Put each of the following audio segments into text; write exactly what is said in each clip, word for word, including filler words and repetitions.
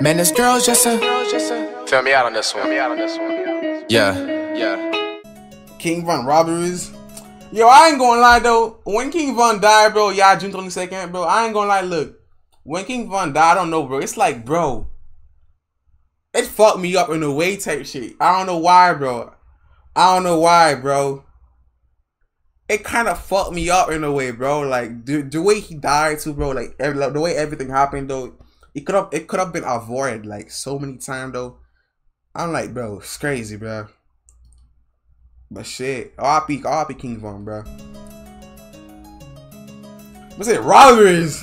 Man, this girl's just a... Feel me out on this one. Feel me out on this one. Yeah. Yeah. King Von robberies. Yo, I ain't gonna lie though. When King Von died, bro, yeah, June twenty-second, bro, I ain't gonna lie. Look, when King Von died, I don't know, bro. It's like, bro, it fucked me up in a way type shit. I don't know why, bro. I don't know why, bro. It kind of fucked me up in a way, bro. Like the, the way he died too, bro. Like, every, like the way everything happened though. It could have it could have been avoided like so many times though. I'm like, bro, it's crazy, bro. But shit, R I P, R I P King Von, bro. What's it? Robberies.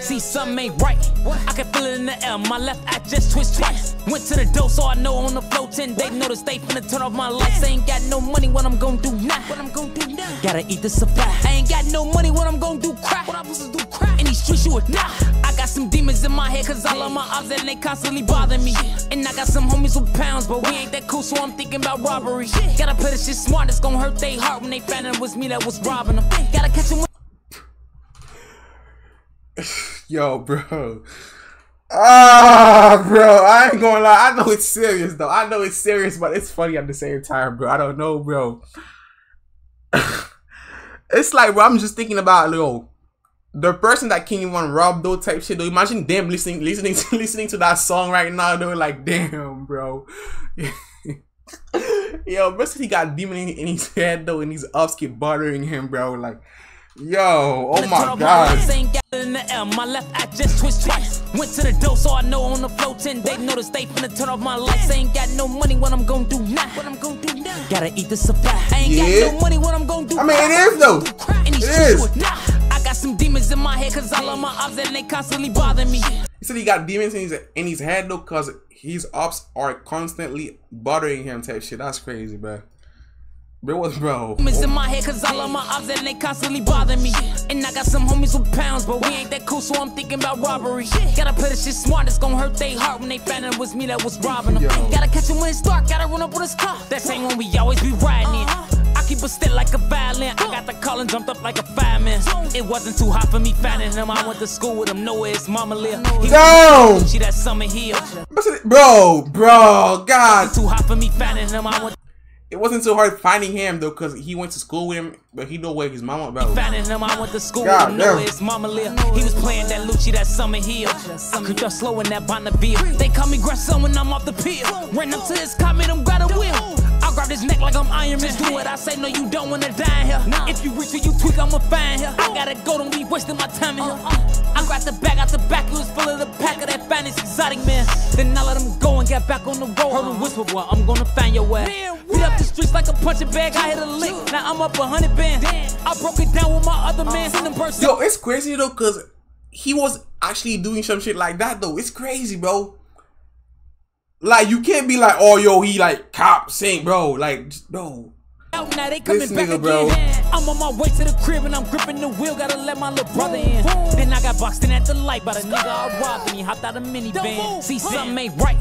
See, something ain't right. I can feel it in the air. My left eye just twitched twice. Went to the door, so I know on the floor ten. They notice they finna turn off my lights. I ain't got no money, what I'm gonna do now? What I'm gonna do now? Gotta eat the supply. I ain't got no money, what I'm gonna do? Cry. What I'm supposed to do? Cry. In these streets, you are not. I got some demons in my head, cause all of my odds and they constantly bother me. And I got some homies with pounds, but we ain't that cool, so I'm thinking about robbery. Gotta play this shit smart, it's gonna hurt they heart when they found it was me that was robbing them. Gotta catch them. Yo, bro. Ah, bro. I ain't gonna lie. I know it's serious, though. I know it's serious, but it's funny at the same time, bro. I don't know, bro. It's like, bro, I'm just thinking about, yo, the person that King Von robbed, though, type shit, though. Imagine them listening, listening, to, listening to that song right now, though. Like, damn, bro. Yo, bro, he got demon in, in his head, though, and these ups keep bothering him, bro. Like, yo, oh my God. In the air, my left eye just twitched twice. Went to the door, so I know on the floor ten. They notice they finna turn off my lights. I ain't got no money, what I'm gonna do now? What I'm gonna do now? Gotta eat the supply. I ain't yeah. got no money, what I'm gonna do? I mean, it is though. It is. I got some demons in my head, cause all of my ops and they constantly bother me. He said he got demons in his in his head though, cause his ops are constantly bothering him type shit. That's crazy, bro. Bro, what's bro? Demons in my head, cause all of my ops and they constantly bother me. And I got some homies with pounds, but we ain't that cool, so I'm thinking about robbery. Gotta play this shit smart, it's gonna hurt they heart when they found it was me that was robbing them. Yo. Gotta catch him when it's dark, gotta run up with his car. That same one we always be riding in. I keep a stick like a violin. I got the call and jumped up like a fireman. It wasn't too hot for me finding him. I went to school with him, nowhere his mama lived. He no! She that summer here. Bro, bro, God. Too hot for me finding him. I went It wasn't so hard finding him though, cause he went to school with him, but he know where his mama about. Finding him, I went to school God with him, know his mama lived. He was playing that Lucci that summer here. I could just slow in that Bonneville. They call me Grasson when I'm off the pill. Ran up to his car, made him grab a wheel. I grab his neck like I'm Iron Man. Do what I say, no, you don't wanna die here. If you reach for you tweak, I'ma find here. I gotta go, don't be wasting my time in here. I grabbed the bag out the back, it was full of the pack of that finest exotic man. Then I let him go and got back on the road. Heard him whisper, boy, I'm gonna find your ass. Beat up the streets like a punching bag. I hit a lick. Now I'm up a hundred bands. I broke it down with my other man. Yo, it's crazy though, cause he was actually doing some shit like that though. It's crazy, bro. Like you can't be like, oh yo, he like cop sing, bro. Like, bro. Now they coming this back nigga, bro. Again. I'm on my way to the crib and I'm gripping the wheel. Gotta let my little brother in. Then I got boxed in at the light by the nigga I robbed and he hopped out a minivan. See, something ain't right.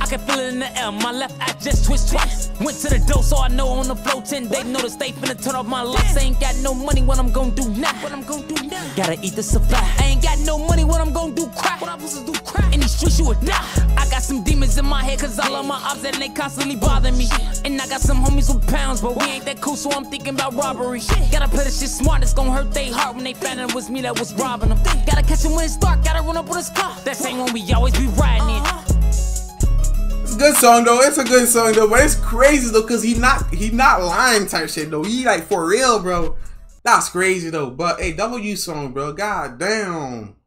I can feel it in the air. My left eye just twitched twice. Went to the door, so I know on the floor ten. They notice they finna turn off my lights. I ain't got no money, what I'm gonna do now? What I'm gonna do now? Gotta eat the supply. I ain't got no money, what I'm gonna do? Cry. What I'm supposed to do? Cry. In these streets, you would not. I got some demons in my head, cause all of my ops and they constantly bother me. And I got some homies with pounds, but we ain't that cool, so I'm thinking about robbery. Gotta play this shit smart, it's gonna hurt they heart when they found it was me that was robbing them. Gotta catch him when it's dark, gotta run up with his car. That same one we always be riding in. It's a good song though, it's a good song though, but it's crazy though, cause he not he not lying type shit though. He like for real, bro. That's crazy though. But hey, W song, bro. God damn.